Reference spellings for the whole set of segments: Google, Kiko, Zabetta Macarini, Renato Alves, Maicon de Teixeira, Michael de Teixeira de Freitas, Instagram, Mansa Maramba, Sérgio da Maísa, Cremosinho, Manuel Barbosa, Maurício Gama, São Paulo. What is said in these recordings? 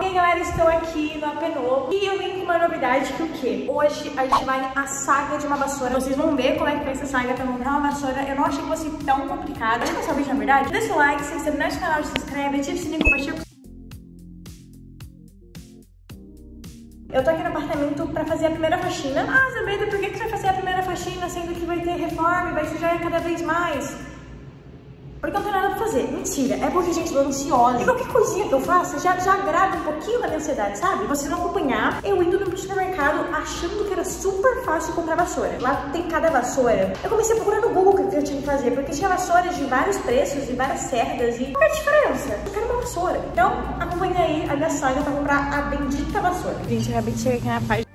E aí, galera, estou aqui no Apenor e eu vim com uma novidade que o quê? Hoje a gente vai à saga de uma vassoura. Vocês vão ver como é que foi essa saga pra montar uma vassoura. Eu não achei que fosse tão complicada. Deixa eu passar o vídeo, na verdade. Deixa o like, se inscreve no canal, se inscreve, ativa o sininho, compartilha. Eu tô aqui no apartamento pra fazer a primeira faxina. Ah, Zabetta, por que você vai fazer a primeira faxina, sendo que vai ter reforma e vai sujar cada vez mais? Porque eu não tenho nada pra fazer. Mentira, é porque a gente tá ansiosa. E qualquer coisinha que eu faça já agrava um pouquinho a minha ansiedade, sabe? Vocês vão acompanhar eu indo no supermercado achando que era super fácil comprar vassoura. Lá tem cada vassoura. Eu comecei a procurar no Google o que eu tinha que fazer, porque tinha vassouras de vários preços e várias cerdas e... Qual é a diferença? Eu quero uma vassoura. Então, acompanha aí a minha saga pra comprar a bendita vassoura. Gente, eu acabei de chegar aqui na página.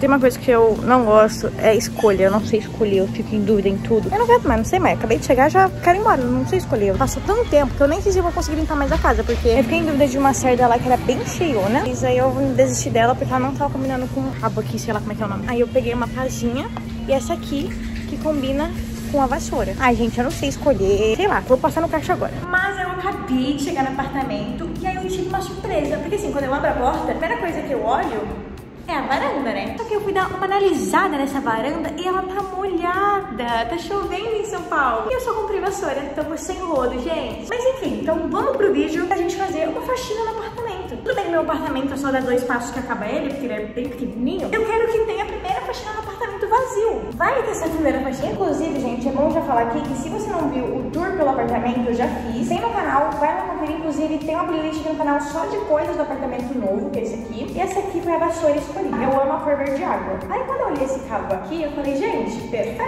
Tem uma coisa que eu não gosto, é escolha. Eu não sei escolher, eu fico em dúvida em tudo. Eu não quero mais, não sei mais. Acabei de chegar, já quero ir embora, não sei escolher. Passou tanto tempo que eu nem sei se eu vou conseguir limpar mais a casa, porque eu fiquei em dúvida de uma cerda lá que era bem cheiona. E aí eu desisti dela porque ela não tava combinando com o rabo aqui, sei lá como é que é o nome. Aí eu peguei uma pazinha e essa aqui que combina com a vassoura. Ai, gente, eu não sei escolher. Sei lá, vou passar no caixa agora. Mas eu acabei de chegar no apartamento e aí eu tive uma surpresa. Porque assim, quando eu abro a porta, a primeira coisa que eu olho... é a varanda, né? Só que eu fui dar uma analisada nessa varanda e ela tá molhada. Tá chovendo em São Paulo. E eu só comprei vassoura, então vou sem rodo, gente. Mas enfim, então vamos pro vídeo pra gente fazer uma faxina no apartamento. Tudo bem, meu apartamento é só dar 2 passos que acaba ele, porque ele é bem pequenininho. Eu quero que tenha a primeira faxina no apartamento vazio. Vai ter essa primeira faxina. Inclusive, gente, é bom já falar aqui que se você não viu o tour pelo apartamento, eu já fiz. Tem no canal, vai lá conferir. Inclusive, tem uma playlist no canal só de coisas do apartamento novo, que é esse aqui. E essa aqui foi a vassoura escolhida. Eu amo a cor verde água. Aí quando eu olhei esse cabo aqui, eu falei, gente, perfeito.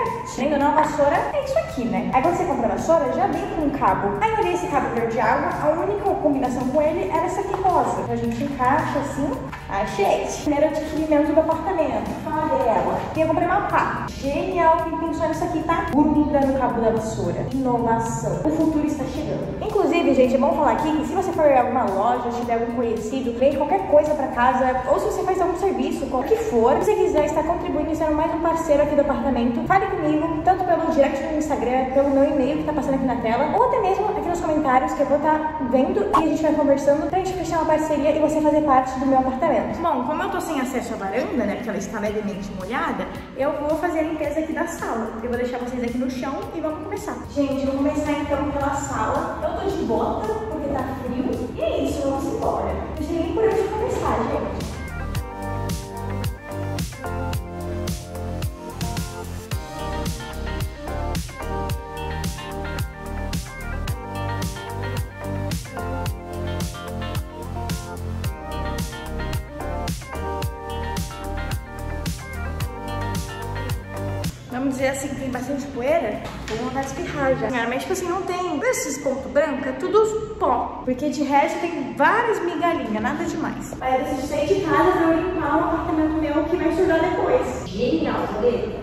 Ainda não, a vassoura é isso aqui, né? Aí quando você compra a vassoura, já vem com um cabo. Aí eu olhei esse cabo verde água, a única combinação com ele era essa aqui rosa. A gente encaixa assim. Achei. Primeiro adquirimento do apartamento. Falei ela. E eu comprei uma pá. Genial, quem pensou nisso aqui tá bonita no cabo da vassoura. Inovação. O futuro está chegando. Inclusive, gente, é bom falar aqui que se você for em alguma loja, tiver algum conhecido, vende qualquer coisa pra casa, ou se você faz algum serviço, qual que for, se você quiser estar contribuindo e sendo mais um parceiro aqui do apartamento, fale comigo, tanto pelo direct no Instagram, pelo meu e-mail que tá passando aqui na tela, ou até mesmo aqui nos comentários que eu vou estar vendo e a gente vai conversando pra gente fechar uma parceria e você fazer parte do meu apartamento. Bom, como eu tô sem acesso à varanda, né, porque ela está levemente molhada, eu vou fazer a limpeza aqui da sala. Eu vou deixar vocês aqui no chão e vamos começar. Gente, eu vou começar então pela sala. Eu tô de bota, porque tá frio. E é isso, vamos embora. Não sei nem por onde começar, gente. Vamos dizer assim, que tem bastante poeira, eu vou mandar espirrar já. Mas tipo assim, não tem esses pontos brancos, é tudo pó. Porque de resto tem várias migalhinhas, nada demais. Mas eu saí de casa pra eu limpar o apartamento meu que vai sujar depois. Genial, sabe?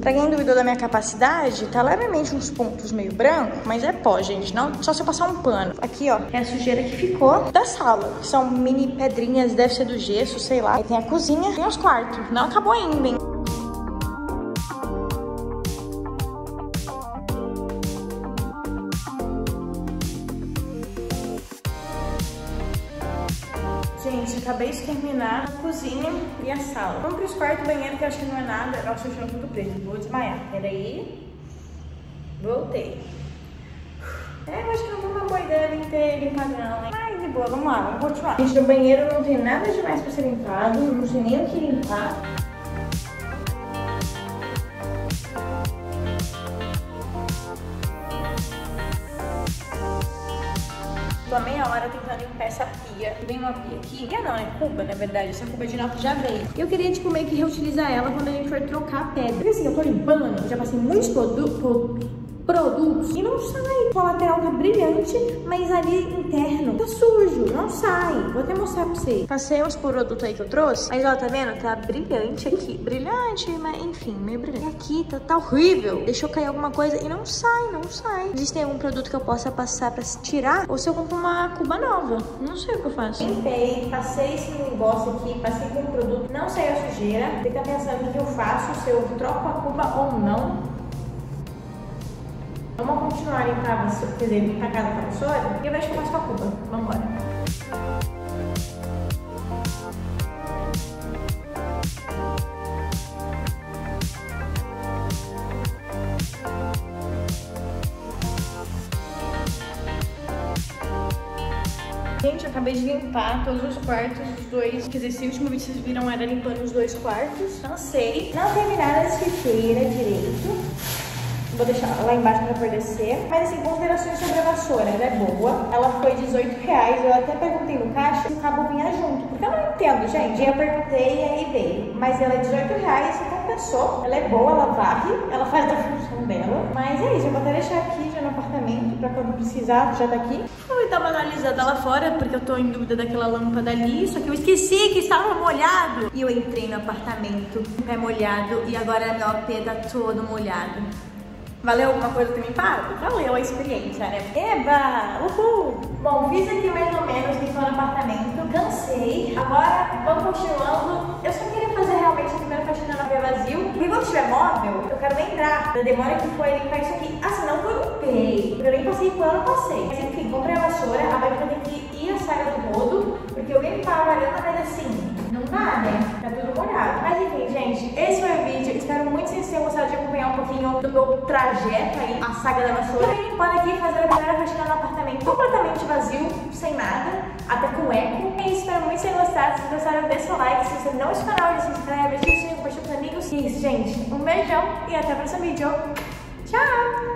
Pra quem duvidou da minha capacidade, tá levemente uns pontos meio branco, mas é pó, gente, não só se eu passar um pano. Aqui, ó, é a sujeira que ficou da sala. São mini pedrinhas, deve ser do gesso, sei lá. Aí tem a cozinha, tem os quartos. Não acabou ainda, hein? Gente, acabei de terminar a cozinha e a sala. Vamos para os quartos, banheiro, que eu acho que não é nada. Nossa, eu estou tudo preto. Vou desmaiar. Peraí. Voltei. É, eu acho que não foi uma boa ideia limpar, não, hein? Mas de boa, vamos lá, vamos continuar. Gente, no banheiro não tem nada demais para ser limpado. Não sei nem o que limpar. Tô meia hora tentando limpar essa pia. Vem uma pia aqui. Pia não, é cuba, na verdade. Essa cuba de nota já veio. Eu queria, tipo, meio que reutilizar ela quando a gente for trocar a pedra. Porque assim, eu tô limpando, já passei muitos produtos. produtos e não sai. O lateral tá brilhante, mas ali interno tá sujo, não sai. Vou até mostrar pra vocês. Passei uns produtos aí que eu trouxe, mas ó, tá vendo? Tá brilhante aqui. Brilhante, mas enfim, meio brilhante. E aqui tá horrível. Deixou cair alguma coisa e não sai, não sai. Existe algum produto que eu possa passar pra tirar? Ou se eu compro uma cuba nova? Não sei o que eu faço. Limpei, passei esse negócio aqui, passei com o produto, não saiu a sujeira. Fica pensando o que eu faço, se eu troco a cuba ou não. Vamos continuar em casa, quer dizer, limpar a casa da professora e eu mexo mais com a cuba. Vamos embora. Gente, eu acabei de limpar todos os quartos, os dois. Quer dizer, esse último vídeo vocês viram era limpando os dois quartos. Cansei. Não terminaram as ficheiras direito. Vou deixar lá embaixo pra poder descer. Mas assim, considerações sobre a vassoura. Ela é boa. Ela foi R$18. Eu até perguntei no caixa se o cabo vinha junto. Porque eu não entendo, gente. Eu perguntei e aí veio. Mas ela é R$18, então compensou. Ela é boa, ela varre. Ela faz a função dela. Mas é isso. Eu vou até deixar aqui já no apartamento. Pra quando precisar, já tá aqui. Vou dar uma analisada lá fora. Porque eu tô em dúvida daquela lâmpada ali. Só que eu esqueci que estava molhado. E eu entrei no apartamento. Pé molhado. E agora meu AP tá todo molhado. Valeu alguma coisa que me paga? Valeu a experiência, né? Eba! Uhul! Bom, fiz aqui mais ou menos, limpando o apartamento. Cansei. Agora, vamos continuando. Eu só queria fazer realmente a primeira faxina no AP vazio. E quando tiver móvel, eu quero lembrar da demora que foi limpar isso aqui. Assim, não limpei. Eu nem passei pano, passei. Mas enfim, comprei a vassoura. Agora eu vou ter que ir a saia do rodo. Porque eu ia limpar a varanda, mas assim, não dá, né? Tá tudo molhado. Mas enfim, gente, esse foi o vídeo. Espero muito que vocês tenham gostado de acompanhar um pouquinho do meu trajeto aí, a saga da vassoura. E limpando aqui, fazendo a primeira faxina no apartamento completamente vazio, sem nada, até com eco. E espero muito que vocês tenham gostado. Se gostaram, deixa o like. Se você não é do canal, já se inscreve, deixa o sininho, compartilha com os amigos. E é isso, gente. Um beijão e até o próximo vídeo. Tchau!